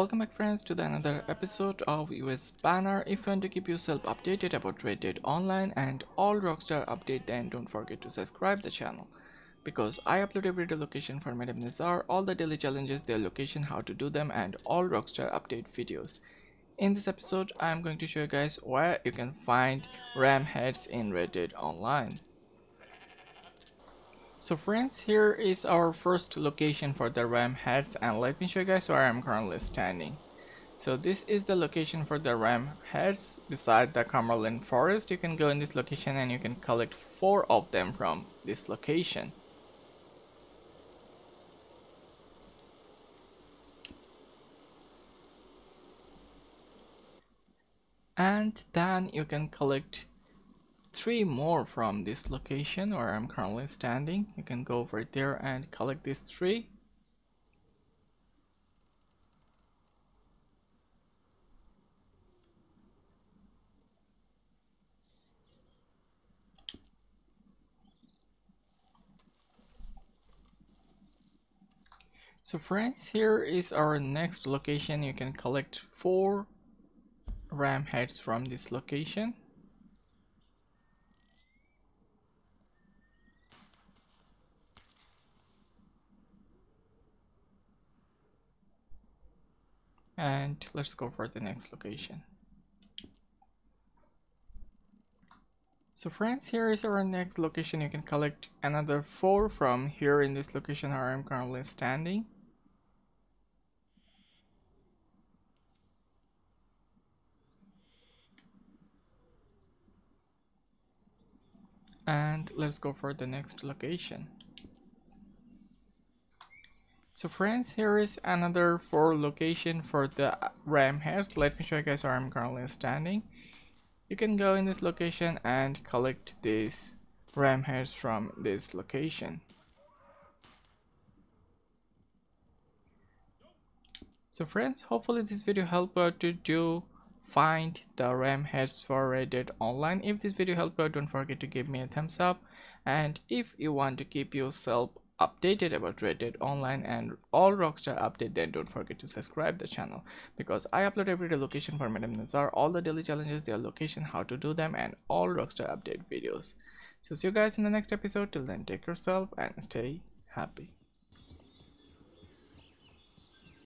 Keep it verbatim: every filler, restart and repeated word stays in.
Welcome back friends to the another episode of U S Banner. If you want to keep yourself updated about Red Dead Online and all Rockstar update, then don't forget to subscribe the channel, because I upload every day location for Madame Nazar, all the daily challenges, their location, how to do them, and all Rockstar update videos. In this episode I am going to show you guys where you can find Rams Heads in Red Dead Online. So friends, here is our first location for the Rams Heads, and let me show you guys where I'm currently standing. So this is the location for the Rams Heads beside the Cumberland Forest. You can go in this location and you can collect four of them from this location. And then you can collect three more from this location where I'm currently standing. You can go over there and collect these three. So friends, here is our next location. You can collect four Rams Heads from this location. And let's go for the next location. So friends, here is our next location. You can collect another four from here in this location where I'm currently standing. And let's go for the next location. So friends, here is another four location for the Rams Heads. Let me show you guys where I'm currently standing. You can go in this location and collect these Rams Heads from this location. So friends, hopefully this video helped out to do find the Rams Heads for Red Dead Online. If this video helped out, don't forget to give me a thumbs up. And if you want to keep yourself updated about Red Dead Online and all Rockstar update, then don't forget to subscribe the channel, because I upload every day location for Madame Nazar, all the daily challenges, their location, how to do them, and all Rockstar update videos. So see you guys in the next episode. Till then, take yourself and stay happy.